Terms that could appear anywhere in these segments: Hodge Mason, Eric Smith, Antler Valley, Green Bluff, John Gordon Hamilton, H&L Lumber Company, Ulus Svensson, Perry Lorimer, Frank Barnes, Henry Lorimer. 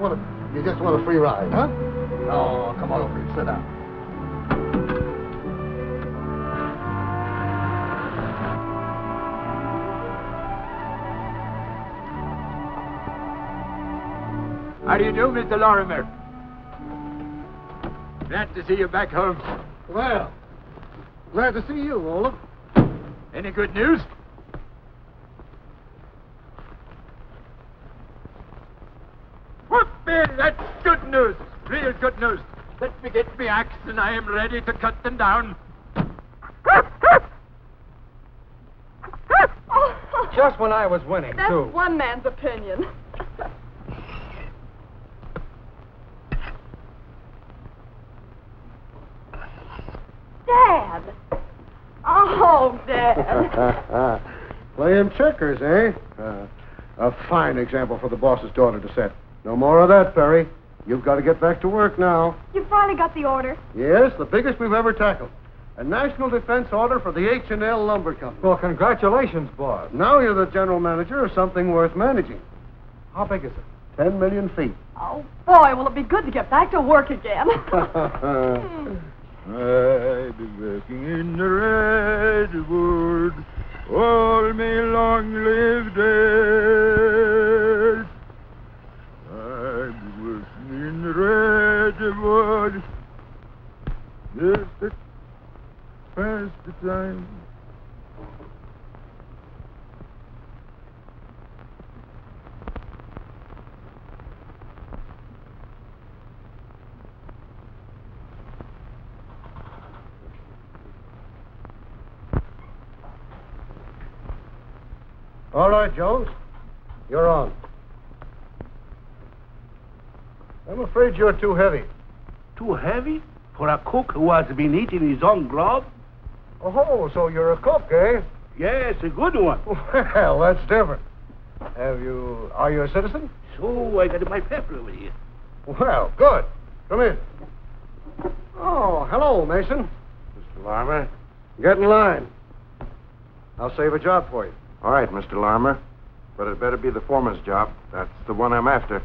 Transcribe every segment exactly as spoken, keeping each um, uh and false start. want a, you just want a free ride, huh? No, come on over here. Sit down. How do you do, Mister Lorimer? Glad to see you back home. Well, glad to see you, Olaf. Any good news? Whoopie, that's good news. Real good news. Let me get me axe and I am ready to cut them down. Just when I was winning, that's too. That's one man's opinion. Dad! Oh, Dad! Playing checkers, eh? Uh, a fine example for the boss's daughter to set. No more of that, Perry. You've got to get back to work now. You finally got the order. Yes, the biggest we've ever tackled. A national defense order for the H and L Lumber Company. Well, congratulations, boss. Now you're the general manager of something worth managing. How big is it? Ten million feet. Oh, boy, will it be good to get back to work again. I'll be working in the redwood, all me long live days. I'll be working in the redwood, just to pass the time. All right, Jones. You're on. I'm afraid you're too heavy. Too heavy? For a cook who has been eating his own grub? Oh, so you're a cook, eh? Yes, a good one. Well, that's different. Have you... Are you a citizen? So, I got my paper over here. Well, good. Come in. Oh, hello, Mason. Mister Larmer. Get in line. I'll save a job for you. All right, Mister Larmer, but it better be the foreman's job. That's the one I'm after.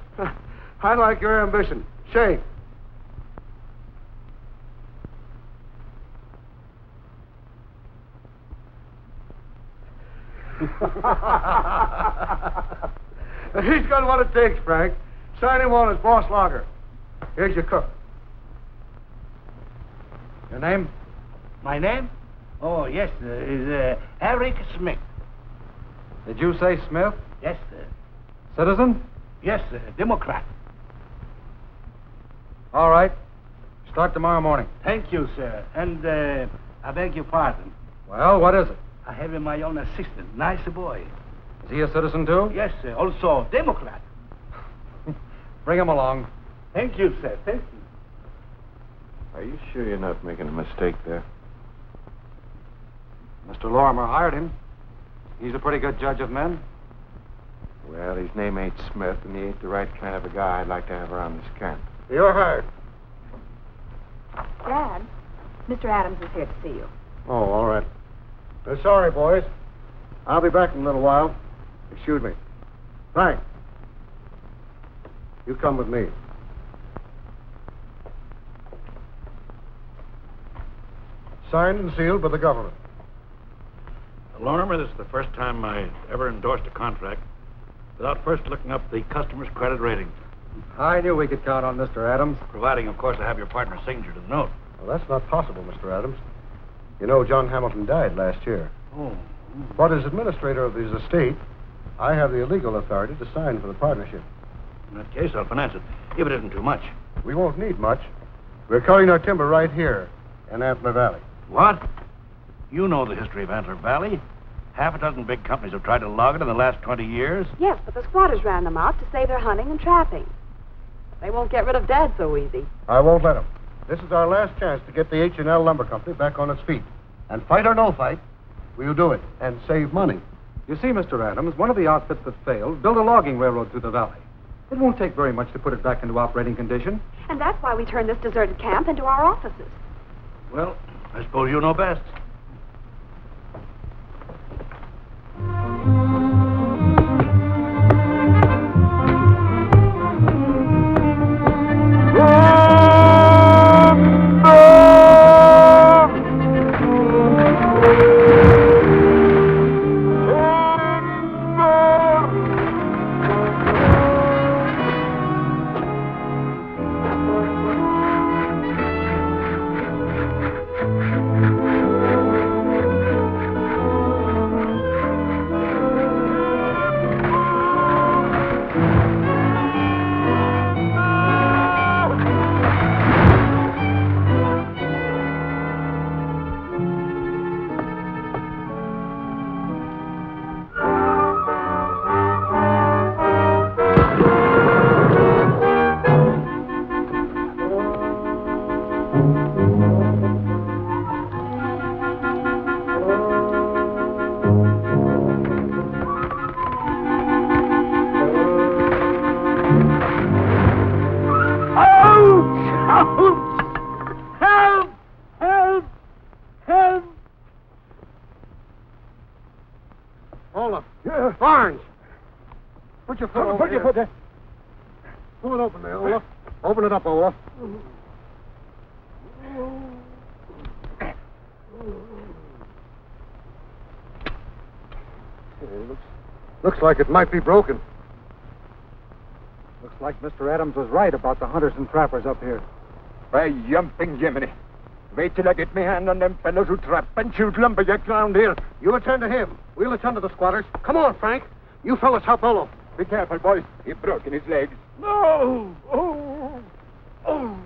I like your ambition. Shame. He's got what it takes, Frank. Sign him on as boss logger. Here's your cook. Your name? My name? Oh, yes, uh, is uh, Eric Smith. Did you say Smith? Yes, sir. Citizen? Yes, sir. Democrat. All right. Start tomorrow morning. Thank you, sir. And uh, I beg your pardon. Well, what is it? I have my own assistant. Nice boy. Is he a citizen, too? Yes, sir. Also Democrat. Bring him along. Thank you, sir. Thank you. Are you sure you're not making a mistake there? Mister Lorimer hired him. He's a pretty good judge of men. Well, his name ain't Smith, and he ain't the right kind of a guy I'd like to have around this camp. You're hired. Dad, Mister Adams is here to see you. Oh, all right. Uh, sorry, boys. I'll be back in a little while. Excuse me. Frank, you come with me. Signed and sealed by the government. Lorimer, this is the first time I ever endorsed a contract without first looking up the customer's credit rating. I knew we could count on Mister Adams. Providing, of course, I have your partner's signature to the note. Well, that's not possible, Mister Adams. You know, John Hamilton died last year. Oh. But as administrator of his estate, I have the legal authority to sign for the partnership. In that case, I'll finance it, if it isn't too much. We won't need much. We're cutting our timber right here in Antler Valley. What? You know the history of Antler Valley. Half a dozen big companies have tried to log it in the last twenty years. Yes, but the squatters ran them out to save their hunting and trapping. They won't get rid of Dad so easy. I won't let them. This is our last chance to get the H and L Lumber Company back on its feet. And fight or no fight, we'll do it and save money. You see, Mister Adams, one of the outfits that failed built a logging railroad through the valley. It won't take very much to put it back into operating condition. And that's why we turned this deserted camp into our offices. Well, I suppose you know best. Thank you. your foot over here. Put your foot there. Pull it open there, Olaf. Open it up, Olaf. It looks, looks like it might be broken. Looks like Mister Adams was right about the hunters and trappers up here. By jumping Jiminy. Wait till I get my hand on them fellows who trap and shoot lumberjacks around here. You attend to him. We'll attend to the squatters. Come on, Frank. You fellas help Olaf. Be careful, boys. He's broken his legs. No! Oh! Oh!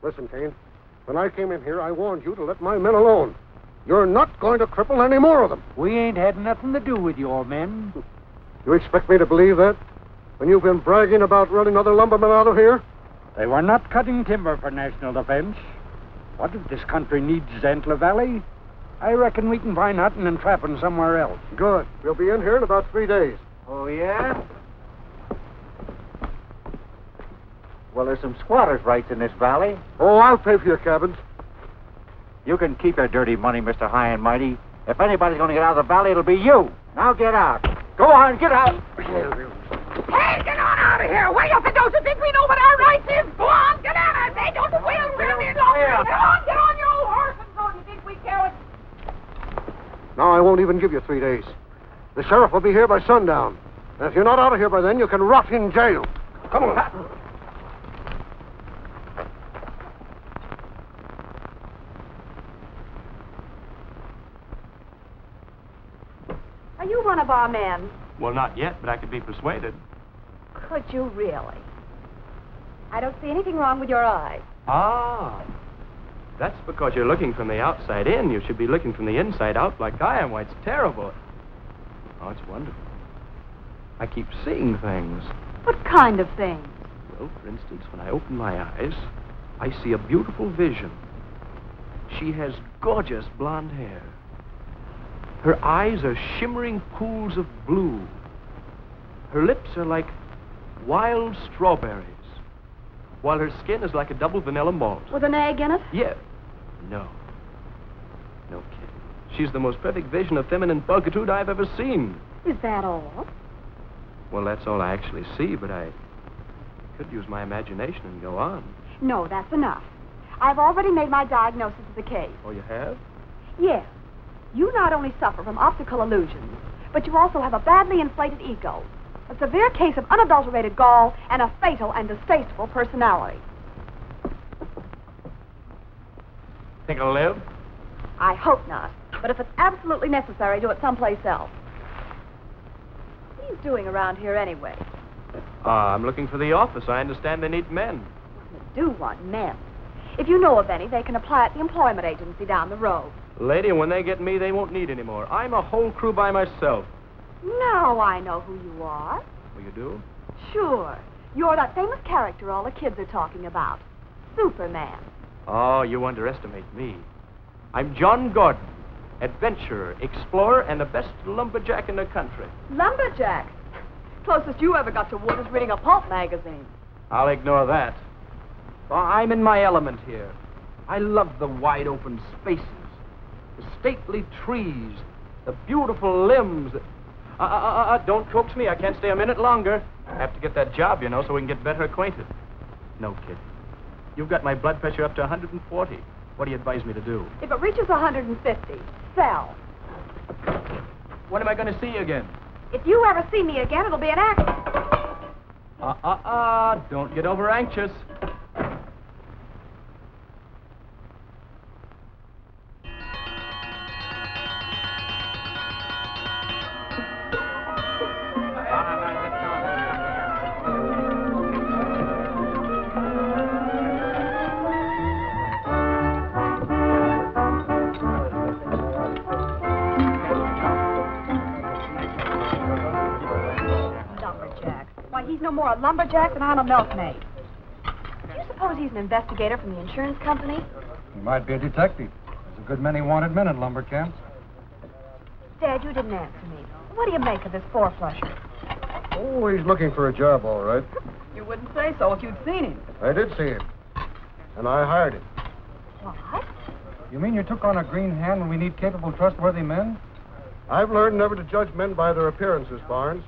Listen, Kane, when I came in here, I warned you to let my men alone. You're not going to cripple any more of them. We ain't had nothing to do with your men. You expect me to believe that? When you've been bragging about running other lumbermen out of here? They were not cutting timber for national defense. What if this country needs Antler Valley? I reckon we can find hunting and trapping somewhere else. Good. We'll be in here in about three days. Oh, yeah? Well, there's some squatters' rights in this valley. Oh, I'll pay for your cabins. You can keep your dirty money, Mister High and Mighty. If anybody's going to get out of the valley, it'll be you. Now get out. Go on, get out. Hey, get on out of here. Wait up and don't you think we know what our rights is? Go on, get out. They don't wait around here. Get on, get on your old horse and go. Do you think we cowards? Now I won't even give you three days. The sheriff will be here by sundown. And if you're not out of here by then, you can rot in jail. Come on. Pat. You one of our men? Well, not yet, but I could be persuaded. Could you really? I don't see anything wrong with your eyes. Ah, that's because you're looking from the outside in. You should be looking from the inside out like I am. Why, it's terrible. Oh, it's wonderful. I keep seeing things. What kind of things? Well, for instance, when I open my eyes, I see a beautiful vision. She has gorgeous blonde hair. Her eyes are shimmering pools of blue. Her lips are like wild strawberries, while her skin is like a double vanilla malt. With an egg in it? Yeah. No. No kidding. She's the most perfect vision of feminine pulchritude I've ever seen. Is that all? Well, that's all I actually see, but I could use my imagination and go on. No, that's enough. I've already made my diagnosis of the case. Oh, you have? Yes. You not only suffer from optical illusions, but you also have a badly inflated ego, a severe case of unadulterated gall, and a fatal and distasteful personality. Think it'll live? I hope not, but if it's absolutely necessary, do it someplace else. What are you doing around here anyway? Uh, I'm looking for the office. I understand they need men. They do want men. If you know of any, they can apply at the employment agency down the road. Lady, when they get me, they won't need any more. I'm a whole crew by myself. Now I know who you are. Oh, you do? Sure. You're that famous character all the kids are talking about. Superman. Oh, you underestimate me. I'm John Gordon, adventurer, explorer, and the best lumberjack in the country. Lumberjack? Closest you ever got to wood is reading a pulp magazine. I'll ignore that. Well, I'm in my element here. I love the wide-open spaces. The stately trees, the beautiful limbs. Uh, uh, uh, don't coax me. I can't stay a minute longer. I have to get that job, you know, so we can get better acquainted. No, kid. You've got my blood pressure up to one hundred forty. What do you advise me to do? If it reaches one hundred fifty, sell. When am I going to see you again? If you ever see me again, it'll be an accident. Uh, uh, uh, don't get over anxious. he's no more a lumberjack than I'm a milkmaid. Do you suppose he's an investigator from the insurance company? He might be a detective. There's a good many wanted men in lumber camps. Dad, you didn't answer me. What do you make of this four-flusher? Oh, he's looking for a job, all right. You wouldn't say so if you'd seen him. I did see him. And I hired him. What? You mean you took on a green hand when we need capable, trustworthy men? I've learned never to judge men by their appearances, Barnes.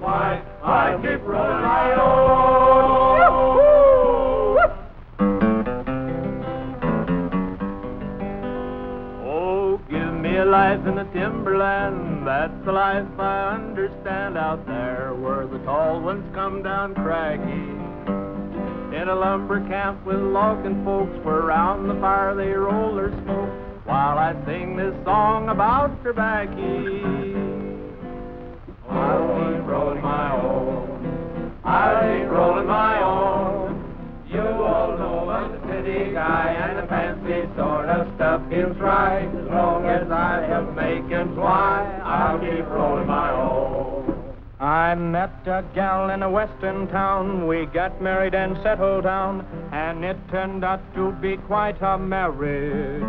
Why, I keep running my own. Oh, give me a life in the timberland. That's the life I understand out there, where the tall ones come down craggy. In a lumber camp with logging folks, where round the fire they roll their smoke, while I sing this song about Trebacky. I keep rolling my own, I keep rolling my own. You all know I'm the city guy, and the fancy sort of stuff is right, as long as I help make him fly. I'll keep rolling my own. I met a gal in a western town. We got married and settled down, and it turned out to be quite a marriage.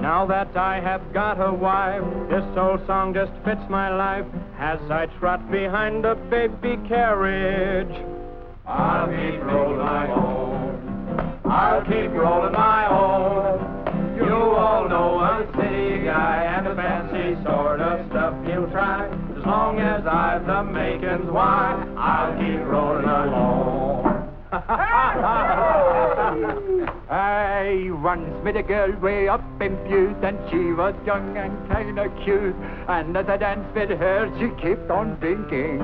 Now that I have got a wife, this old song just fits my life, as I trot behind a baby carriage. I'll keep rolling my own, I'll keep rolling my own. You all know I'm a city guy, and the fancy sort of stuff you try, as long as I've the makings, why, I'll keep rolling along. I once met a girl way up in Butte, and she was young and kind of cute, and as I danced with her, she kept on blinking.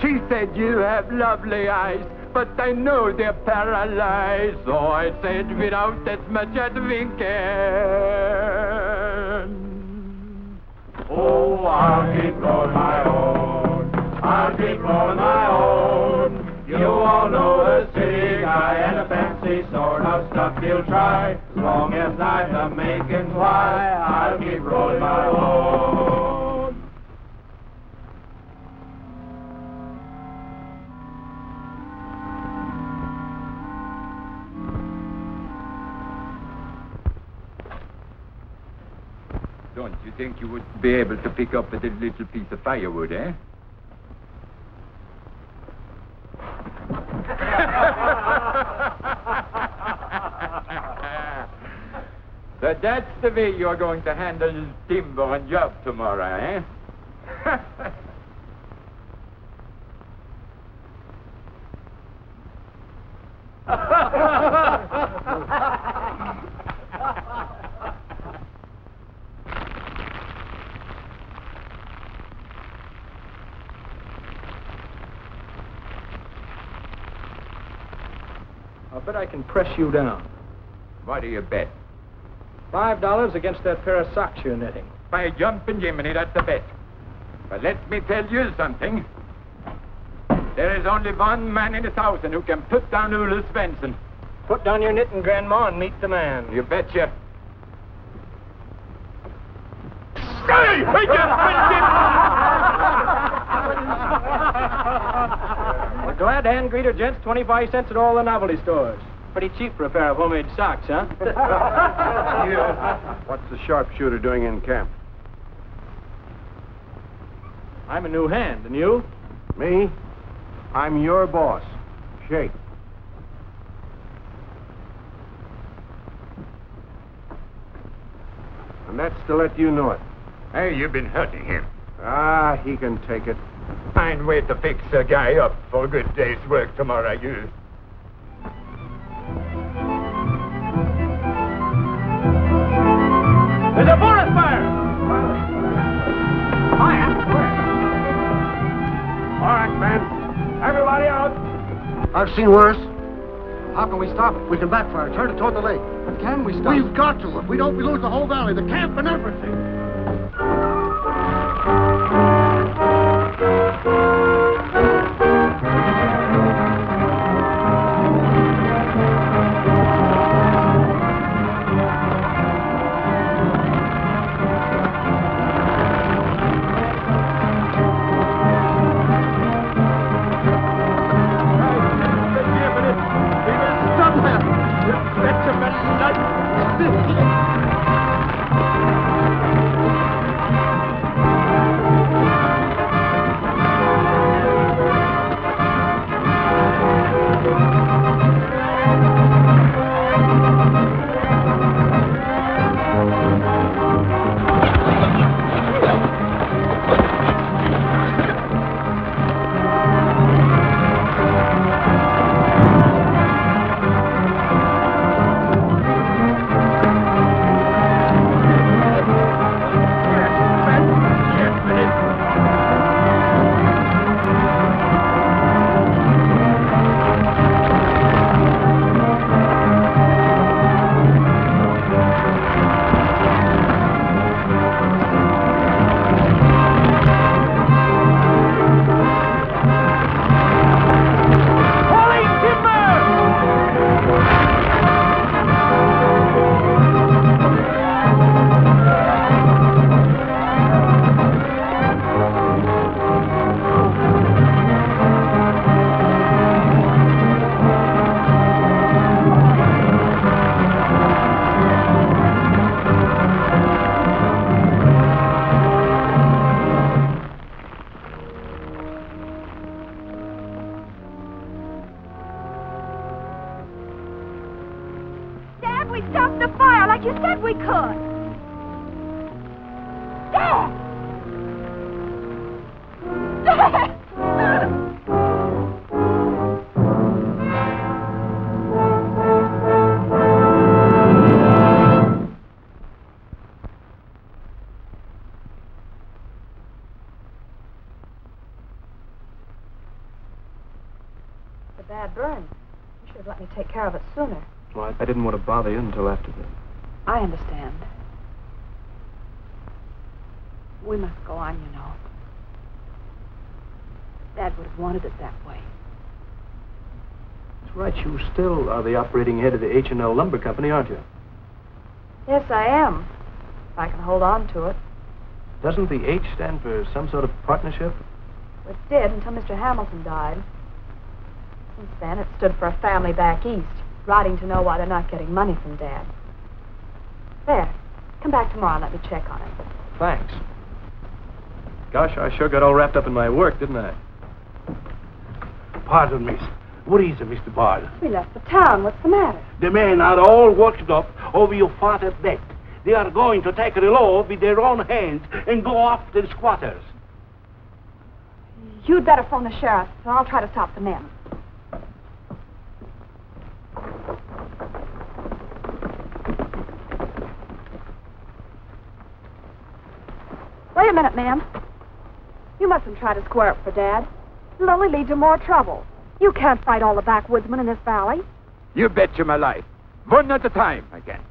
She said, you have lovely eyes, but I know they're paralyzed, so I said, without as much as winking. Oh, I'll keep rolling my own, I'll keep rolling my own. You all know a city guy, and a fancy sort of stuff he'll try, as long as I'm the making fly. I'll keep rolling my own. Don't you think you would be able to pick up a little piece of firewood, eh? So that's the way you're going to handle timber and job tomorrow, eh? Bet I can press you down. What do you bet? Five dollars against that pair of socks you're knitting. By jumping Jiminy, that's a bet. But let me tell you something. There is only one man in a thousand who can put down Ulus Svensson. Put down your knitting, Grandma, and meet the man. You betcha. Hey! Hey, glad hand greeter, gents, twenty-five cents at all the novelty stores. Pretty cheap for a pair of homemade socks, huh? Yeah. What's the sharpshooter doing in camp? I'm a new hand, and you? Me? I'm your boss. Shake. And that's to let you know it. Hey, you've been hurting him. Ah, he can take it. Find way to fix a guy up for a good day's work tomorrow, you. There's a forest fire! Fire? Where? All right, man. Everybody out. I've seen worse. How can we stop it? We can backfire. Turn it toward the lake. But can we stop it? We've got to. If we don't, we lose the whole valley, the camp and everything. Thank you. a bad burn. You should have let me take care of it sooner. Well, I didn't want to bother you until after this. I understand. We must go on, you know. Dad would have wanted it that way. That's right. You still are the operating head of the H and L Lumber Company, aren't you? Yes, I am. If I can hold on to it. Doesn't the H stand for some sort of partnership? It did until Mister Hamilton died. Since then, it stood for a family back east, writing to know why they're not getting money from Dad. There. Come back tomorrow and let me check on it. Thanks. Gosh, I sure got all wrapped up in my work, didn't I? Pardon, miss. What is it, Mister Bard? We left the town. What's the matter? The men are all worked up over your father's death. They are going to take the law with their own hands and go after the squatters. You'd better phone the sheriff, and I'll try to stop the men. Wait a minute, ma'am. You mustn't try to square up for Dad. It'll only lead to more trouble. You can't fight all the backwoodsmen in this valley. You betcha my life. One at a time, I can.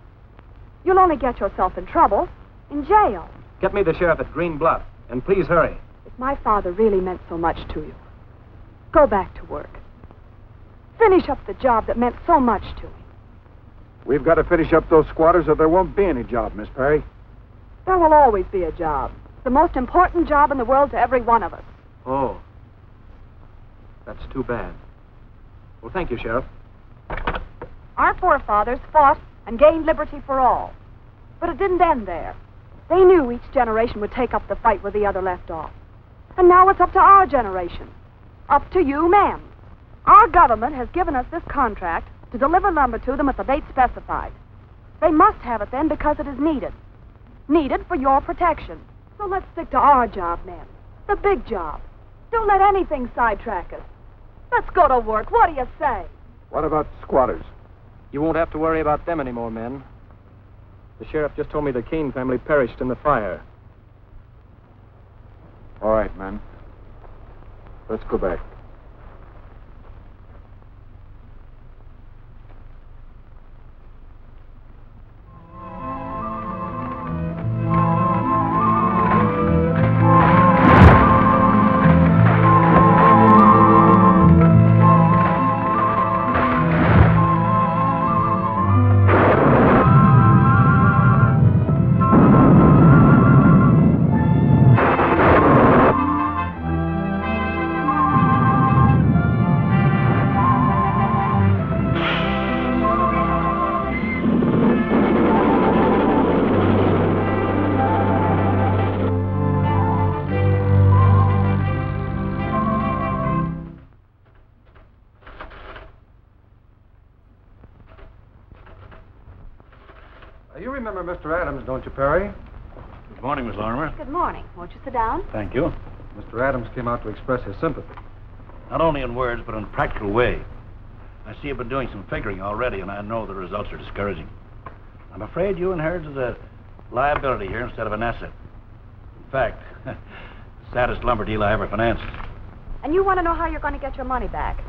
You'll only get yourself in trouble. In jail. Get me the sheriff at Green Bluff, and please hurry. If my father really meant so much to you, go back to work. Finish up the job that meant so much to him. We've got to finish up those squatters or there won't be any job, Miss Perry. There will always be a job. The most important job in the world to every one of us. Oh. That's too bad. Well, thank you, Sheriff. Our forefathers fought and gained liberty for all. But it didn't end there. They knew each generation would take up the fight where the other left off. And now it's up to our generation. Up to you, men. Our government has given us this contract to deliver lumber to them at the date specified. They must have it then because it is needed. Needed for your protection. So let's stick to our job, men. The big job. Don't let anything sidetrack us. Let's go to work. What do you say? What about squatters? You won't have to worry about them anymore, men. The sheriff just told me the Keene family perished in the fire. All right, men. Let's go back. Mister Adams, don't you, Perry? Good morning, Miss Lorimer. Good morning. Won't you sit down? Thank you. Mister Adams came out to express his sympathy. Not only in words, but in a practical way. I see you've been doing some figuring already, and I know the results are discouraging. I'm afraid you inherited a liability here instead of an asset. In fact, the saddest lumber deal I ever financed. And you want to know how you're going to get your money back?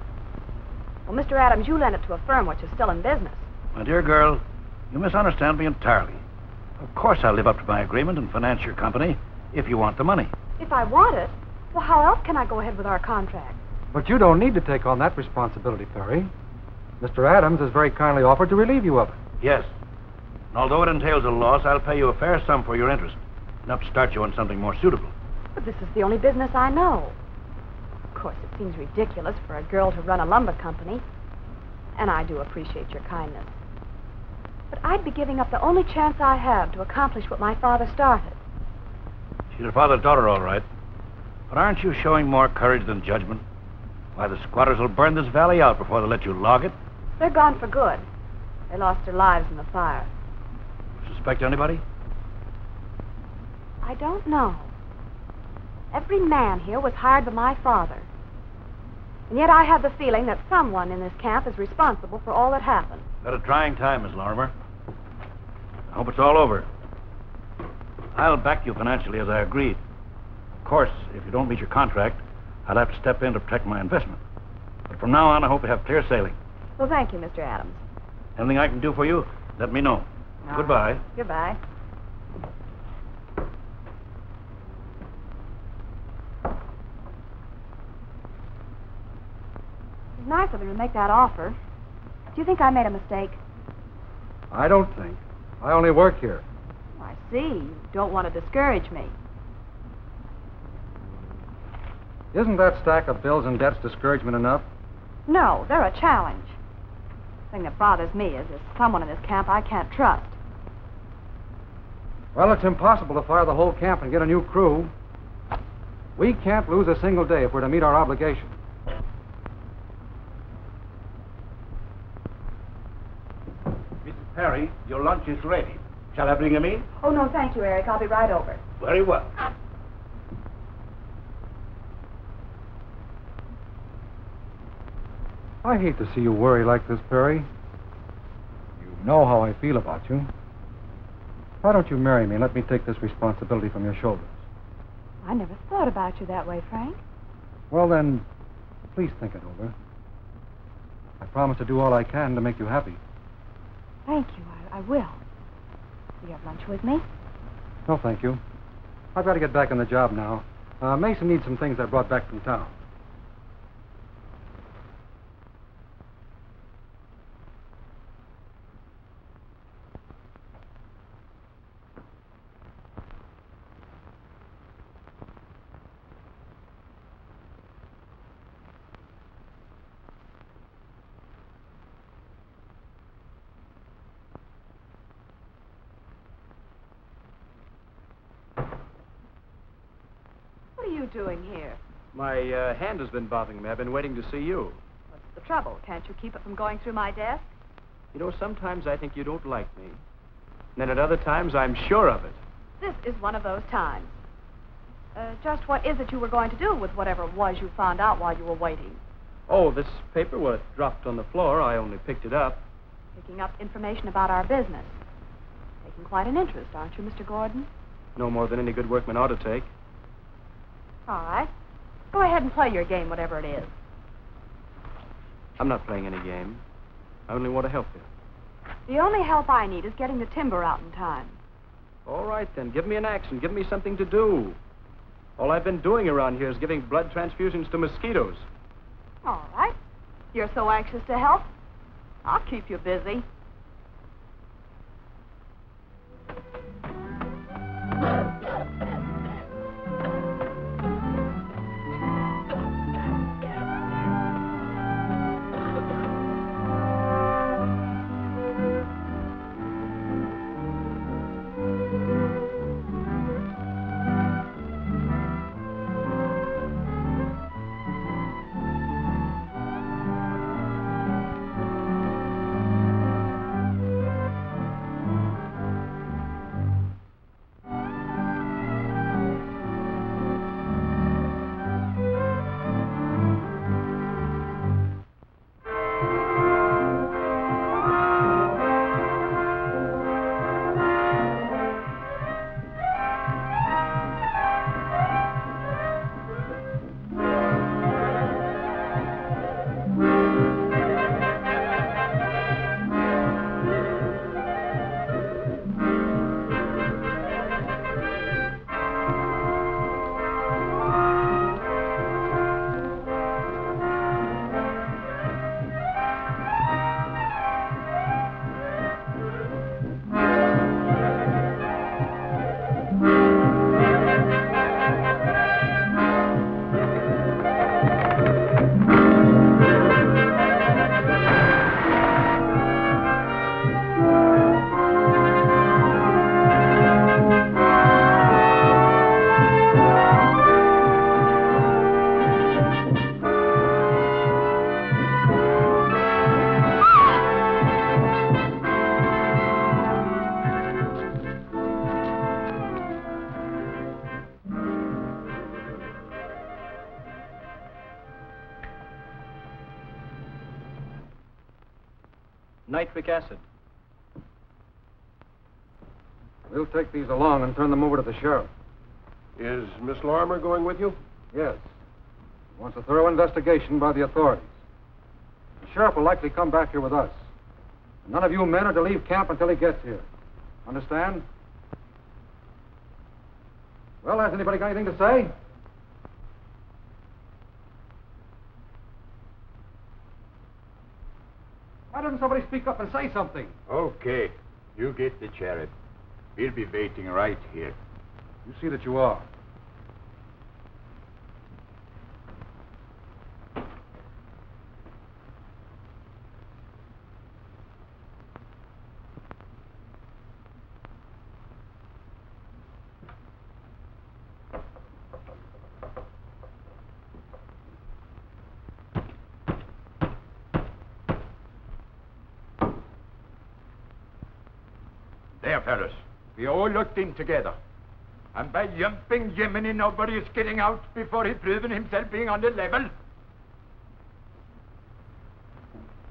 Well, Mister Adams, you lent it to a firm which is still in business. My dear girl, you misunderstand me entirely. Of course I'll live up to my agreement and finance your company if you want the money. If I want it? Well, how else can I go ahead with our contract? But you don't need to take on that responsibility, Perry. Mister Adams has very kindly offered to relieve you of it. Yes. And although it entails a loss, I'll pay you a fair sum for your interest. Enough to start you on something more suitable. But this is the only business I know. Of course, it seems ridiculous for a girl to run a lumber company. And I do appreciate your kindness. But I'd be giving up the only chance I have to accomplish what my father started. She's your father's daughter, all right. But aren't you showing more courage than judgment? Why, the squatters will burn this valley out before they let you log it. They're gone for good. They lost their lives in the fire. Suspect anybody? I don't know. Every man here was hired by my father. And yet I have the feeling that someone in this camp is responsible for all that happened. Got a trying time, Miss Lorimer. I hope it's all over. I'll back you financially as I agreed. Of course, if you don't meet your contract, I'll have to step in to protect my investment. But From now on, I hope you have clear sailing. Well, thank you, Mister Adams. Anything I can do for you, let me know. All Goodbye. Right. Goodbye. It's nice of him to make that offer. Do you think I made a mistake? I don't think. I only work here. Oh, I see. You don't want to discourage me. Isn't that stack of bills and debts discouragement enough? No, they're a challenge. The thing that bothers me is there's someone in this camp I can't trust. Well, it's impossible to fire the whole camp and get a new crew. We can't lose a single day if we're to meet our obligation. Missus Perry, your lunch is ready. Shall I bring him in? Oh, no, thank you, Eric. I'll be right over. Very well. I hate to see you worry like this, Perry. You know how I feel about you. Why don't you marry me and let me take this responsibility from your shoulders? I never thought about you that way, Frank. Well, then, please think it over. I promise to do all I can to make you happy. Thank you. I, I will. Will you have lunch with me? No, thank you. I've got to get back on the job now. Uh, Mason needs some things I brought back from town. Doing here? My uh, hand has been bothering me. I've been waiting to see you. What's the trouble? Can't you keep it from going through my desk? You know, sometimes I think you don't like me. And then at other times, I'm sure of it. This is one of those times. Uh, just what is it you were going to do with whatever it was you found out while you were waiting? Oh, this paper, well, it dropped on the floor. I only picked it up. Picking up information about our business. Taking quite an interest, aren't you, Mister Gordon? No more than any good workman ought to take. All right. Go ahead and play your game, whatever it is. I'm not playing any game. I only want to help you. The only help I need is getting the timber out in time. All right, then. Give me an action. Give me something to do. All I've been doing around here is giving blood transfusions to mosquitoes. All right. You're so anxious to help. I'll keep you busy. Nitric acid. We'll take these along and turn them over to the sheriff. Is Miss Lorimer going with you? Yes. Wants a thorough investigation by the authorities. sheriff will likely come back here with us. None of you men are to leave camp until he gets here. Understand? Well, has anybody got anything to say? Why doesn't somebody speak up and say something? Okay. You get the chariot. We'll be waiting right here. You see that you are. We all looked in together, and by jumping Jiminy, nobody is getting out before he's proven himself being on the level.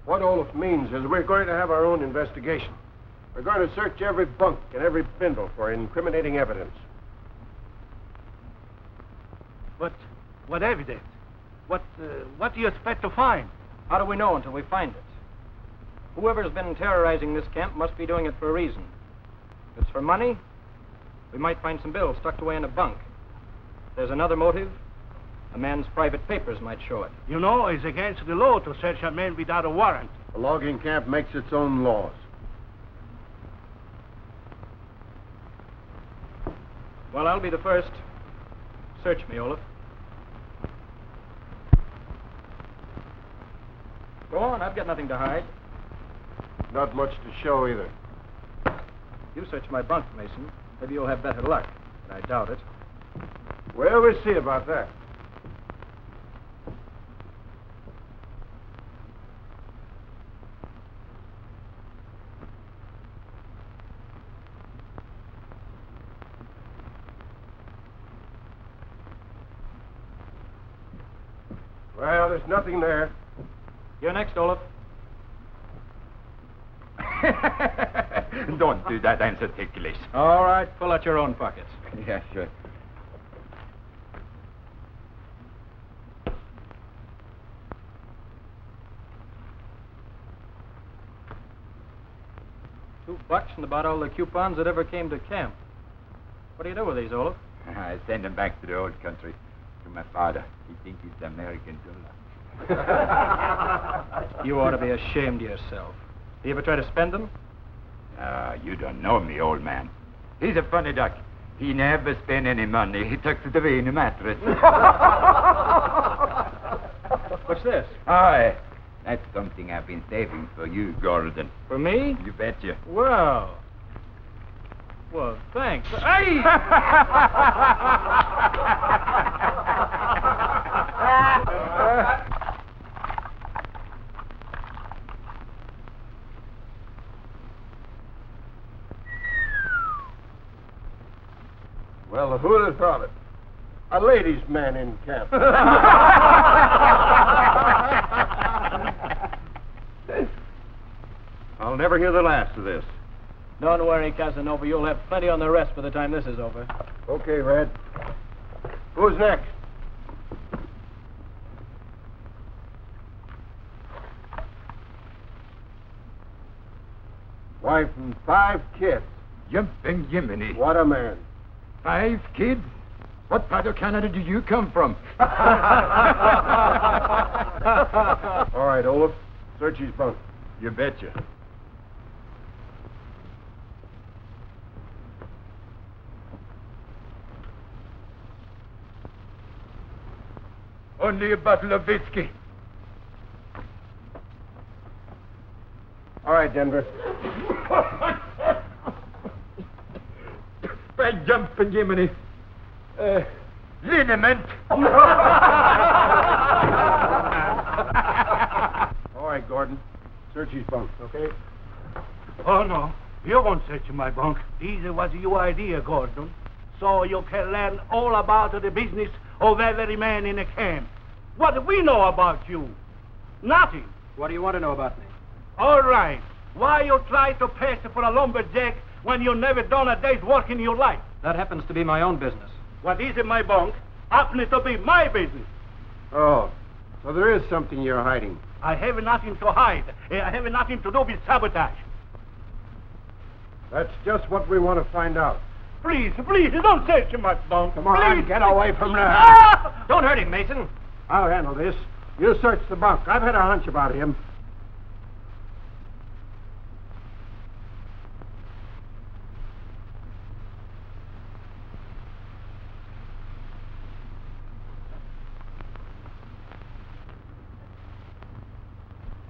What all it means is we're going to have our own investigation. We're going to search every bunk and every bindle for incriminating evidence. But what evidence? What, uh, what do you expect to find? How do we know until we find it? Whoever's been terrorizing this camp must be doing it for a reason. If it's for money, we might find some bills tucked away in a bunk. If there's another motive, a man's private papers might show it. You know, it's against the law to search a man without a warrant. The logging camp makes its own laws. Well, I'll be the first. Search me, Olaf. Go on, I've got nothing to hide. Not much to show either. You search my bunk, Mason. Maybe you'll have better luck, but I doubt it. Well, we'll see about that. Well, there's nothing there. You're next, Olaf. Don't do that, I'm ridiculous. All right, pull out your own pockets. Yeah, sure. Two bucks and about all the coupons that ever came to camp. What do you do with these, Olaf? I send them back to the old country, to my father. He thinks it's the American dollar. You ought to be ashamed of yourself. Do you ever try to spend them? Ah, uh, you don't know me, old man. He's a funny duck. He never spends any money. He tucks it away in a mattress. What's this? Ah, that's something I've been saving for you, Gordon. For me? You betcha. Well. Well, thanks. Hey! Well, who'd have thought it? A ladies' man in camp. I'll never hear the last of this. Don't worry, Casanova. You'll have plenty on the rest by the time this is over. Okay, Red. Who's next? Wife and five kids. Jumping Jiminy. What a man. Five kids? What part of Canada do you come from? All right, Olaf. Search his bunk. You betcha. Only a bottle of whiskey. All right, Denver. Bad jumping, Jiminy. Uh, liniment. All right, Gordon. Search his bunk, okay? Oh, no. You won't search my bunk. This was your idea, Gordon. So you can learn all about the business of every man in the camp. What do we know about you? Nothing. What do you want to know about me? All right. Why you try to pass for a lumberjack when you never done a day's work in your life? That happens to be my own business. What is in my bunk happens to be my business. Oh, so there is something you're hiding. I have nothing to hide. I have nothing to do with sabotage. That's just what we want to find out. Please, please, don't say too much, Bones. Come on, please. Get away from there. Ah! Don't hurt him, Mason. I'll handle this. You search the bunk. I've had a hunch about him.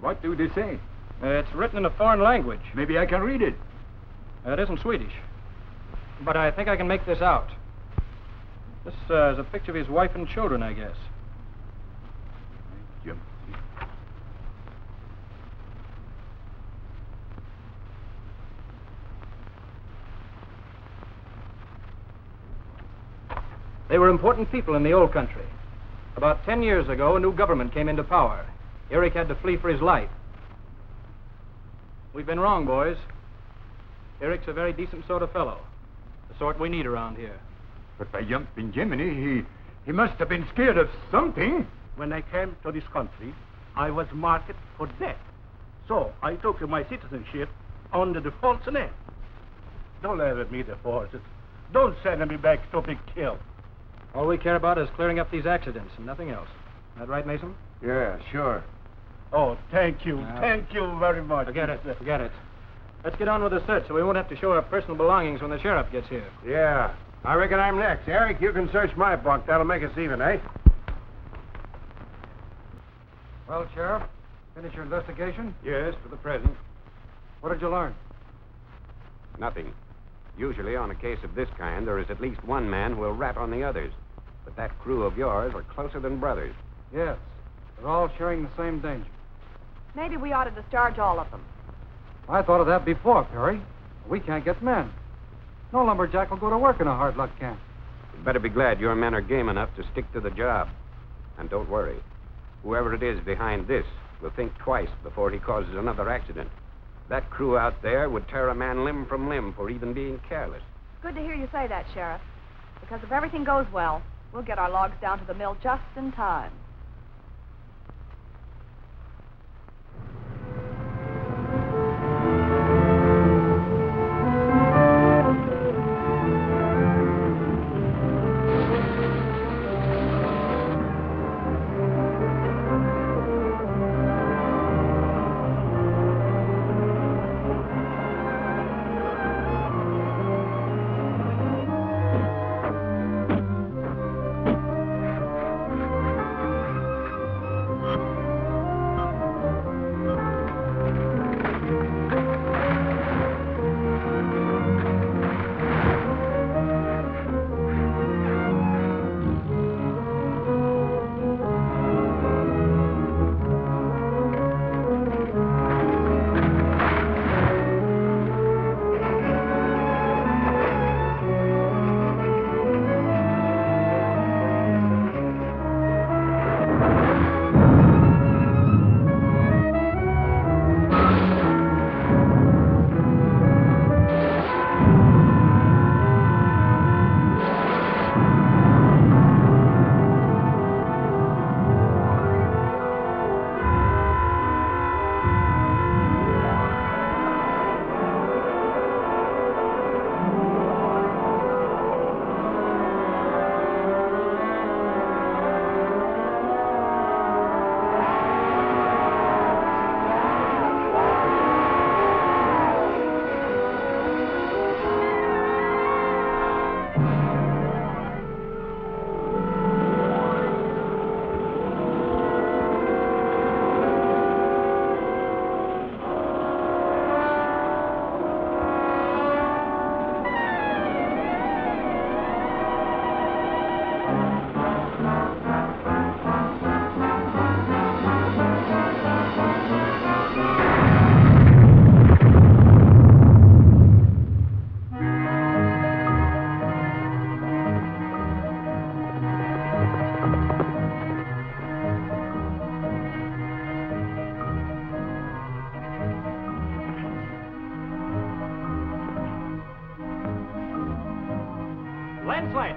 What do they say? Uh, it's written in a foreign language. Maybe I can read it. Uh, it isn't Swedish. But I think I can make this out. This uh, is a picture of his wife and children, I guess. Jim. They were important people in the old country. About ten years ago, a new government came into power. Eric had to flee for his life. We've been wrong, boys. Eric's a very decent sort of fellow. The sort we need around here. But by jumping Jiminy, he, he must have been scared of something. When I came to this country, I was marked for death. So I took my citizenship under the false name. Don't laugh at me, the forces. Don't send me back to be killed. All we care about is clearing up these accidents and nothing else. Is that right, Mason? Yeah, sure. Oh, thank you. Uh, thank you very much. Forget it. Forget it. Let's get on with the search so we won't have to show our personal belongings when the sheriff gets here. Yeah. I reckon I'm next. Eric, you can search my bunk. That'll make us even, eh? Well, Sheriff, finish your investigation? Yes, for the present. What did you learn? Nothing. Usually, on a case of this kind, there is at least one man who will rat on the others. But that crew of yours are closer than brothers. Yes. They're all sharing the same danger. Maybe we ought to discharge all of them. I thought of that before, Perry. We can't get men. No lumberjack will go to work in a hard luck camp. You'd better be glad your men are game enough to stick to the job. And don't worry. Whoever it is behind this will think twice before he causes another accident. That crew out there would tear a man limb from limb for even being careless. Good to hear you say that, Sheriff. Because if everything goes well, we'll get our logs down to the mill just in time.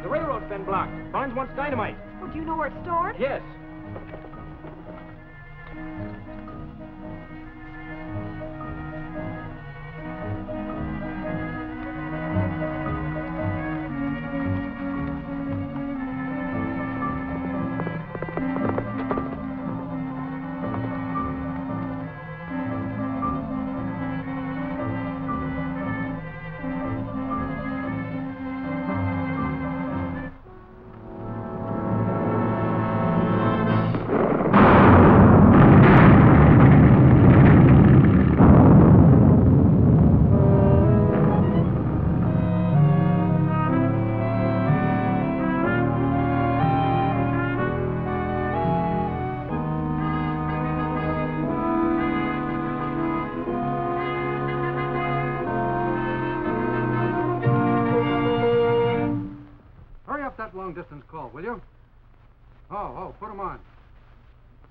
The railroad's been blocked. Barnes wants dynamite. Well, do you know where it's stored? Yes. call, will you? Oh, oh, put them on.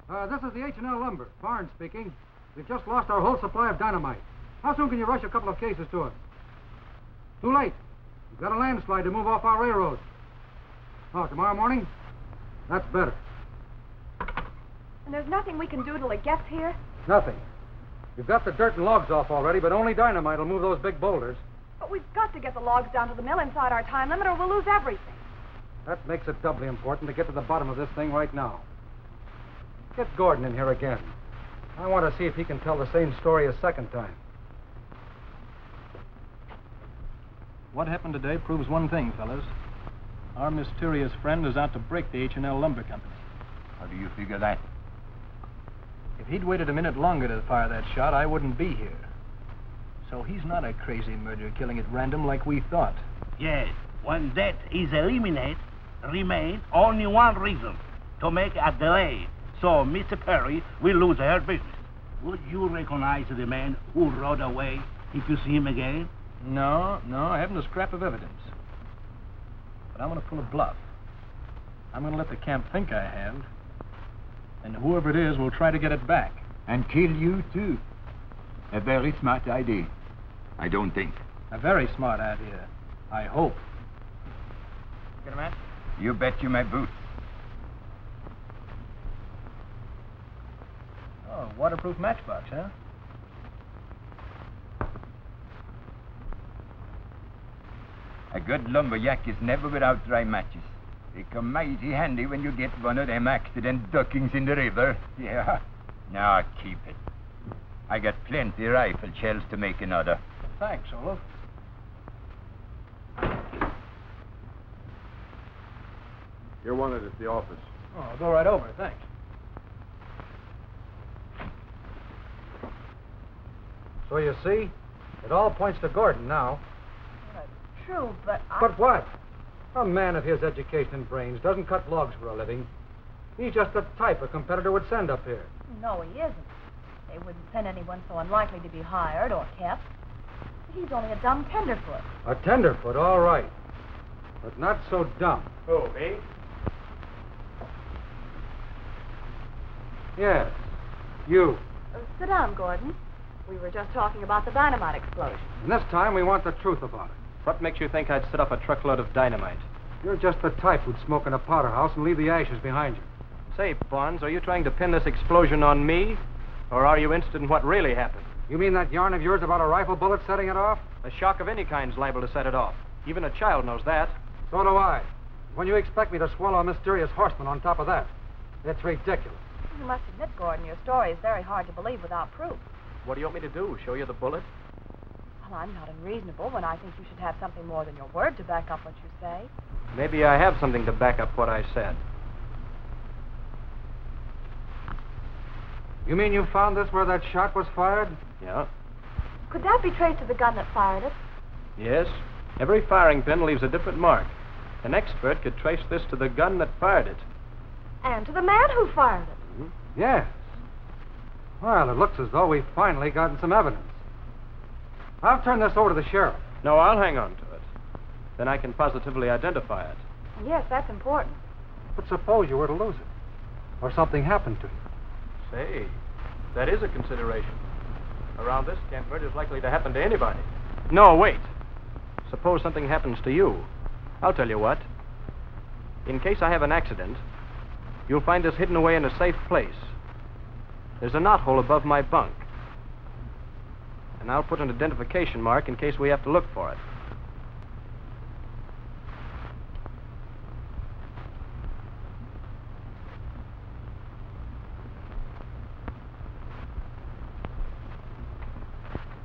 Uh, this is the H and L Lumber. Barnes speaking. We've just lost our whole supply of dynamite. How soon can you rush a couple of cases to us? Too late. We've got a landslide to move off our railroad. Oh, tomorrow morning? That's better. And there's nothing we can do till it gets here? Nothing. You've got the dirt and logs off already, but only dynamite will move those big boulders. But we've got to get the logs down to the mill inside our time limit or we'll lose everything. That makes it doubly important to get to the bottom of this thing right now. Get Gordon in here again. I want to see if he can tell the same story a second time. What happened today proves one thing, fellas. Our mysterious friend is out to break the H and L Lumber Company. How do you figure that? If he'd waited a minute longer to fire that shot, I wouldn't be here. So he's not a crazy murderer killing at random like we thought. Yes. When death is eliminated, remains only one reason, to make a delay, so Mister Perry will lose her business. Would you recognize the man who rode away if you see him again? No, no, I haven't a scrap of evidence. But I'm going to pull a bluff. I'm going to let the camp think I have. And whoever it is will try to get it back. And kill you, too. A very smart idea, I don't think. A very smart idea, I hope. You get a match? You bet you my boots. Oh, waterproof matchbox, huh? A good lumberjack is never without dry matches. They come mighty handy when you get one of them accident duckings in the river. Yeah. Now keep it. I got plenty rifle shells to make another. Thanks, Olaf. You're wanted at the office. Oh, I'll go right over. Thanks. So you see, it all points to Gordon now. That's true, but I... But what? A man of his education and brains doesn't cut logs for a living. He's just the type a competitor would send up here. No, he isn't. They wouldn't send anyone so unlikely to be hired or kept. He's only a dumb tenderfoot. A tenderfoot, all right. But not so dumb. Oh, eh? Yes, you. Uh, sit down, Gordon. We were just talking about the dynamite explosion. And this time we want the truth about it. What makes you think I'd set up a truckload of dynamite? You're just the type who'd smoke in a powder house and leave the ashes behind you. Say, Bonds, are you trying to pin this explosion on me? Or are you interested in what really happened? You mean that yarn of yours about a rifle bullet setting it off? A shock of any kind's liable to set it off. Even a child knows that. So do I. When you expect me to swallow a mysterious horseman on top of that, it's ridiculous. You must admit, Gordon, your story is very hard to believe without proof. What do you want me to do? Show you the bullet? Well, I'm not unreasonable when I think you should have something more than your word to back up what you say. Maybe I have something to back up what I said. You mean you found this where that shot was fired? Yeah. Could that be traced to the gun that fired it? Yes. Every firing pin leaves a different mark. An expert could trace this to the gun that fired it. And to the man who fired it. Mm-hmm. Yes. Well, it looks as though we've finally gotten some evidence. I'll turn this over to the sheriff. No, I'll hang on to it. Then I can positively identify it. Yes, that's important. But suppose you were to lose it, or something happened to you. Say, that is a consideration. Around this camp, murder is likely to happen to anybody. No, wait. Suppose something happens to you. I'll tell you what. In case I have an accident, you'll find us hidden away in a safe place. There's a knothole above my bunk. And I'll put an identification mark in case we have to look for it.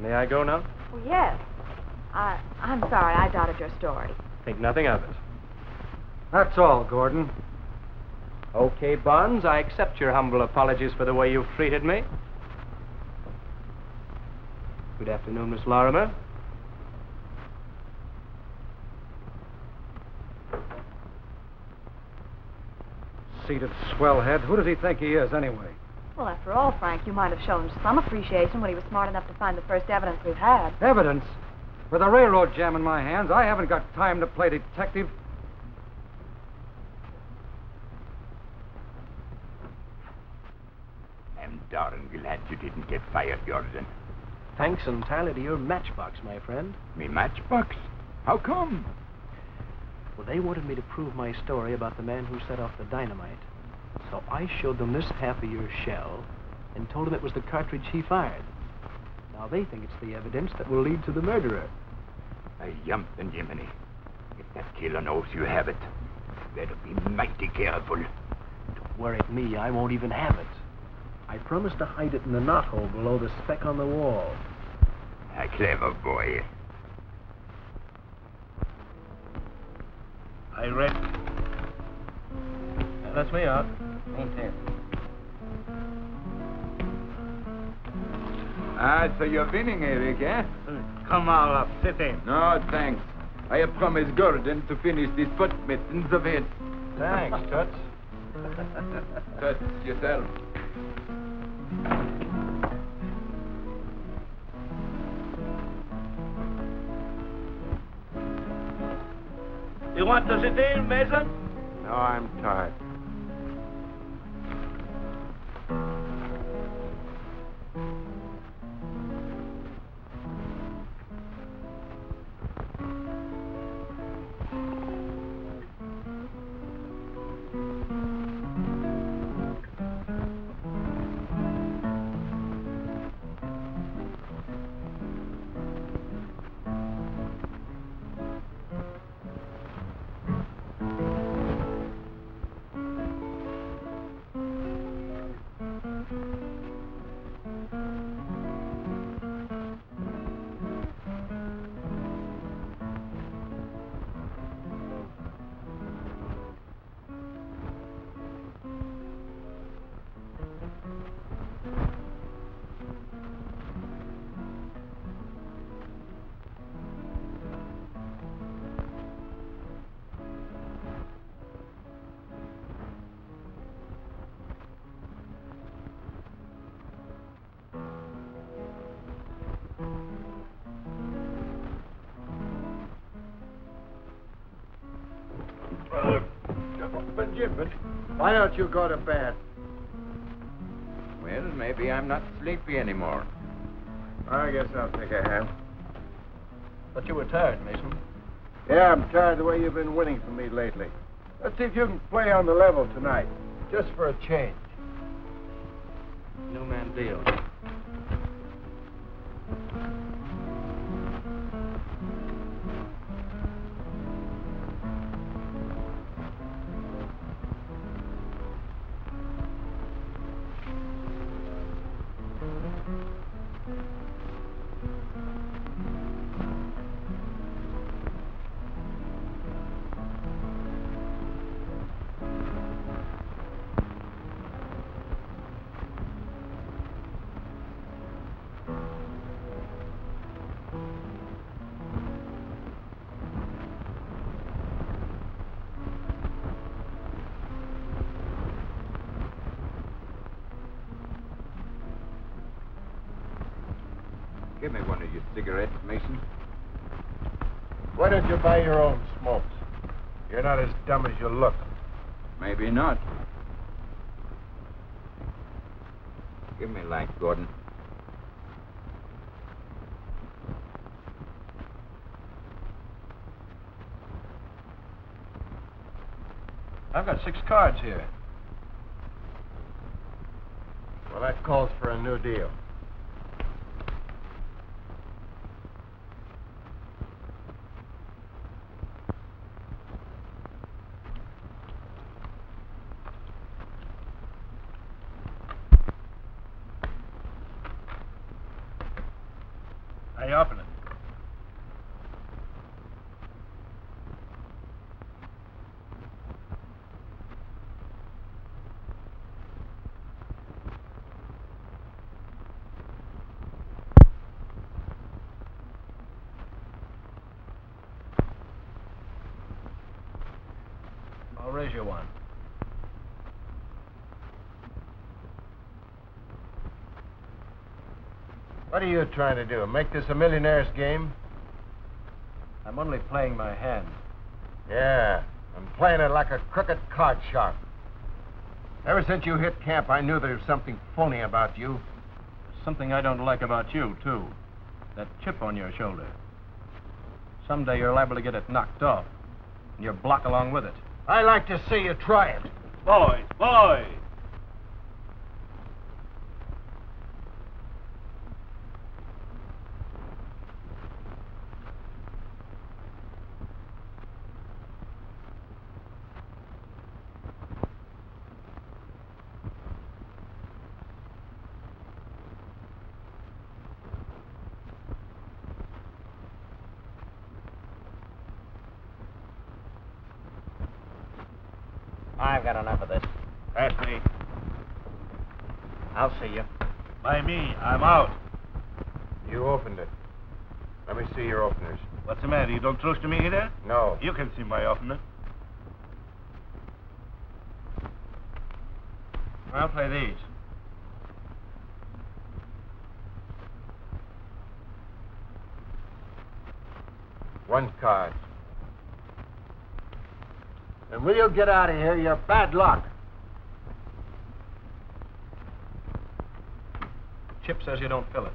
May I go now? Well, yes. I, I'm sorry I doubted your story. Think nothing of it. That's all, Gordon. Okay, Bonds, I accept your humble apologies for the way you've treated me. Good afternoon, Miss Lorimer. Seated swellhead. Who does he think he is, anyway? Well, after all, Frank, you might have shown some appreciation when he was smart enough to find the first evidence we've had. Evidence? With a railroad jam in my hands, I haven't got time to play detective. I'm darn glad you didn't get fired, Jordan. Thanks entirely to your matchbox, my friend. Me matchbox? How come? Well, they wanted me to prove my story about the man who set off the dynamite. So I showed them this half of your shell and told them it was the cartridge he fired. Now they think it's the evidence that will lead to the murderer. I yumped and Jiminy. If that killer knows you have it, better be mighty careful. Don't worry at me, I won't even have it. I promised to hide it in the knothole below the speck on the wall. A clever boy. I read. Now that's way out. Ain't there. Ah, so you're winning, Eric, eh? Come on up, sit in. No, thanks. I have promised Gordon to finish these putmittens of it. Thanks, Toots. Toots, yourself. You want to sit in, Mason? No, I'm tired. Why don't you go to bed? Well, maybe I'm not sleepy anymore. I guess I'll take a hand. But you were tired, Mason. Yeah, I'm tired the way you've been winning for me lately. Let's see if you can play on the level tonight. Just for a change. No man deal. Give me one of your cigarettes, Mason. Why don't you buy your own smokes? You're not as dumb as you look. Maybe not. Give me a light, Gordon. I've got six cards here. Well, that calls for a new deal. I'll raise you one. What are you trying to do? Make this a millionaire's game? I'm only playing my hand. Yeah, I'm playing it like a crooked card sharp. Ever since you hit camp, I knew there was something phony about you. Something I don't like about you, too. That chip on your shoulder. Someday you're liable to get it knocked off. And your block along with it. I like to see you try it. Boys, boys! I've got enough of this. That's me. I'll see you. By me, I'm out. You opened it. Let me see your openers. What's the matter? You don't trust me either? No. You can see my opener. I'll play these. One card. And will you get out of here? You're bad luck. Chip says you don't fill it.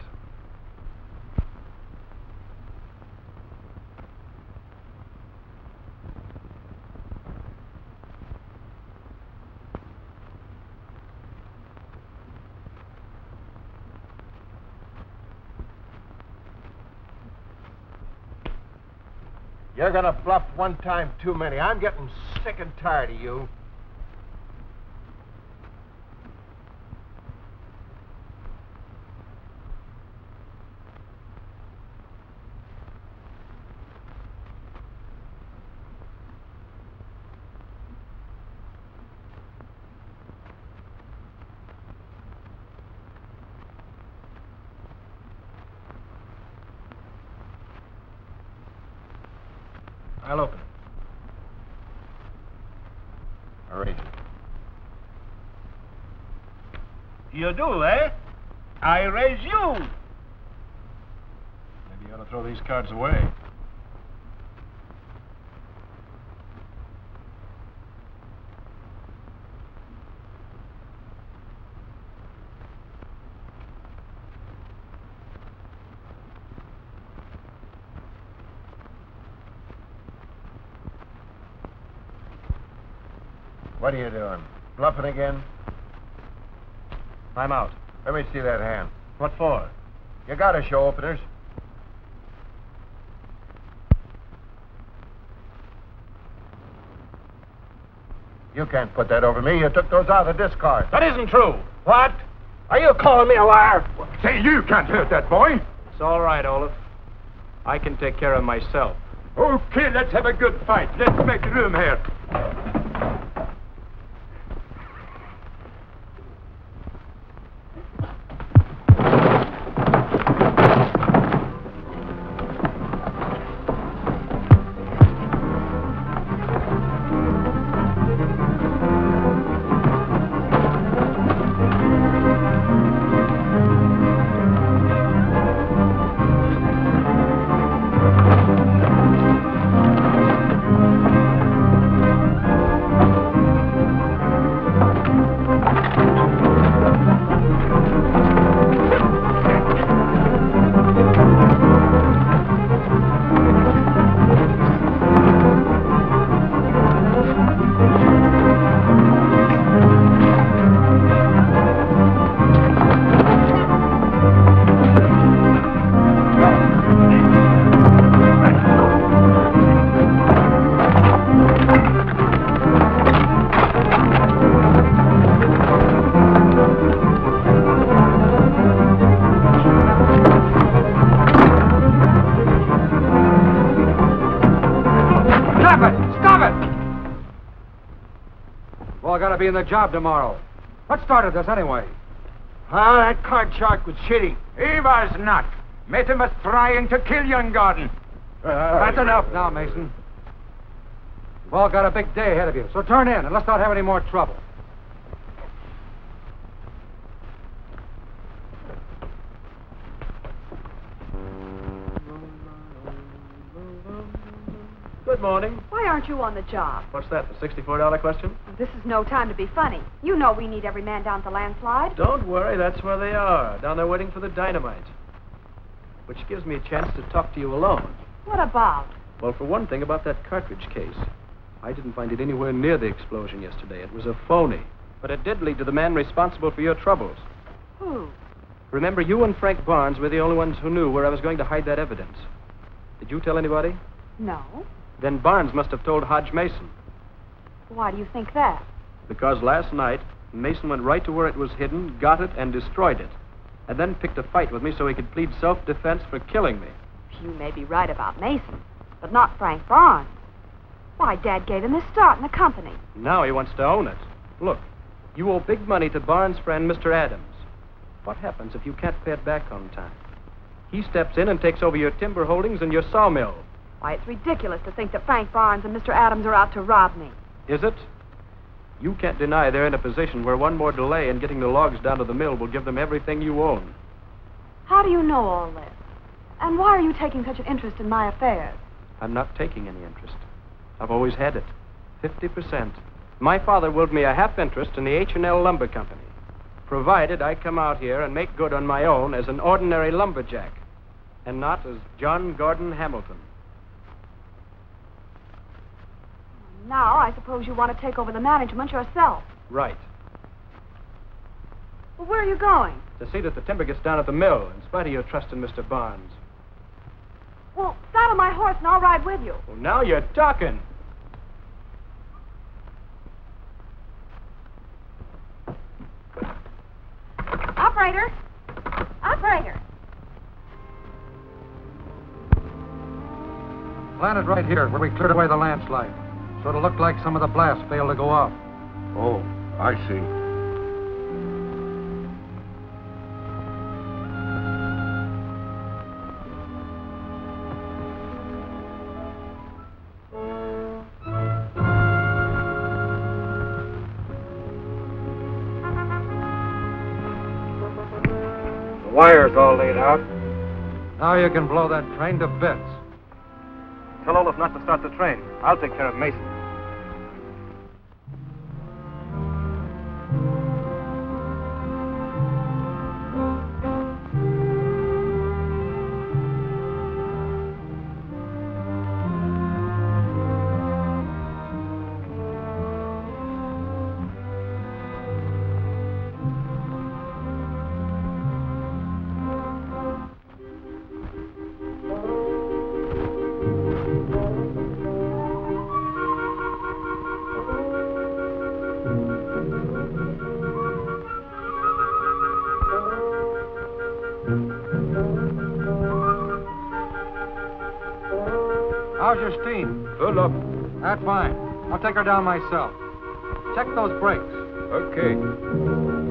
You're gonna bluff one time too many. I'm getting sick and tired of you. I'll open it. All right. You do, eh? I raise you. Maybe you ought to throw these cards away. What are you doing? Bluffing again? I'm out. Let me see that hand. What for? You gotta show openers. You can't put that over me. You took those out of the discard. That isn't true. What? Are you calling me a liar? Well, say, you can't hurt that boy. It's all right, Olaf. I can take care of myself. Okay, let's have a good fight. Let's make room here. I gotta be in the job tomorrow. What started this anyway? Ah, that card shark was shitty. He was not. Mason was trying to kill young Gordon. Uh, That's enough now, Mason. You've all got a big day ahead of you, so turn in and let's not have any more trouble. Good morning. Why aren't you on the job? What's that, the sixty-four dollar question? this is no time to be funny. You know we need every man down at the landslide. Don't worry, that's where they are. Down there waiting for the dynamite. Which gives me a chance to talk to you alone. What about? Well, for one thing, about that cartridge case. I didn't find it anywhere near the explosion yesterday. It was a phony. But it did lead to the man responsible for your troubles. Who? Remember, you and Frank Barnes were the only ones who knew where I was going to hide that evidence. Did you tell anybody? No. Then Barnes must have told Hodge Mason. Why do you think that? Because last night, Mason went right to where it was hidden, got it, and destroyed it. And then picked a fight with me so he could plead self-defense for killing me. You may be right about Mason, but not Frank Barnes. Why, Dad gave him his start in the company. Now he wants to own it. Look, you owe big money to Barnes' friend, Mister Adams. What happens if you can't pay it back on time? He steps in and takes over your timber holdings and your sawmill. Why, it's ridiculous to think that Frank Barnes and Mister Adams are out to rob me. Is it? You can't deny they're in a position where one more delay in getting the logs down to the mill will give them everything you own. How do you know all this? And why are you taking such an interest in my affairs? I'm not taking any interest. I've always had it. Fifty percent. My father willed me a half interest in the H and L Lumber Company, provided I come out here and make good on my own as an ordinary lumberjack, and not as John Gordon Hamilton. Now, I suppose you want to take over the management yourself. Right. Well, where are you going? To see that the timber gets down at the mill, in spite of your trust in Mister Barnes. Well, saddle my horse and I'll ride with you. Well, now you're talking. Operator! Operator! Planted right here, where we cleared away the landslide. Sort of looked like some of the blasts failed to go off. Oh, I see. The wire's all laid out. Now you can blow that train to bits. Tell Olaf not to start the train. I'll take care of Mason. How's your steam? Filled up. That's fine. I'll take her down myself. Check those brakes. Okay.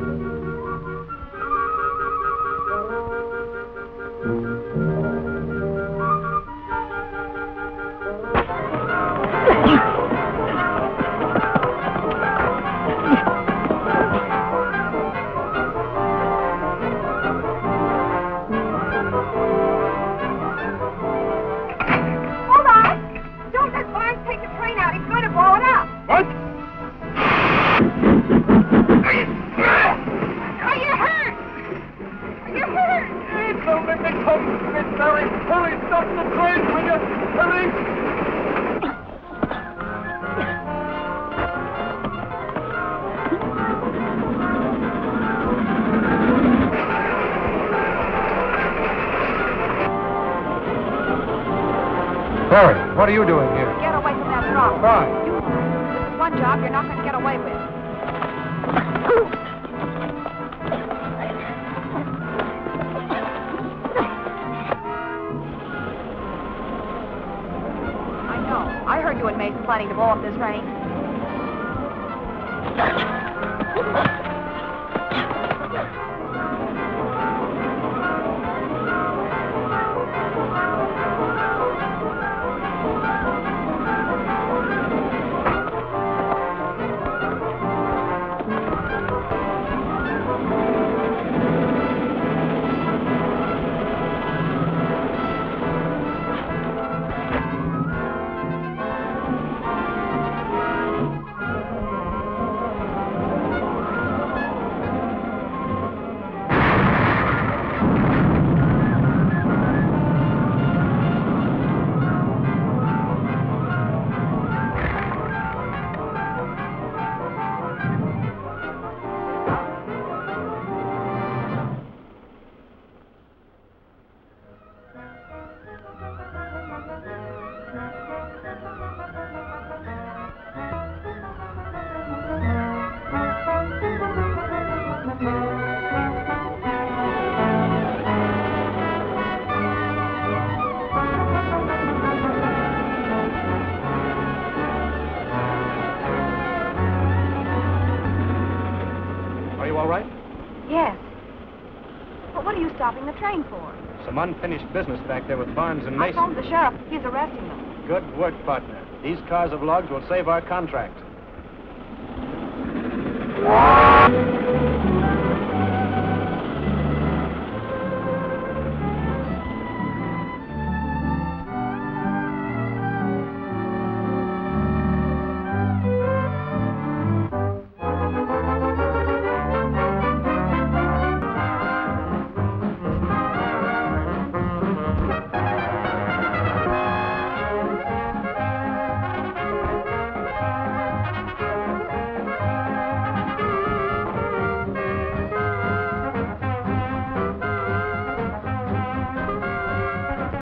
Harry, what are you doing here? Get away from that rock. Why? You, this is one job you're not going to get away with. I know. I heard you and Mason planning to blow up this rain. right? Yes. But what are you stopping the train for? Some unfinished business back there with Barnes and Mason. I phoned the sheriff. He's arresting them. Good work, partner. These cars of logs will save our contract.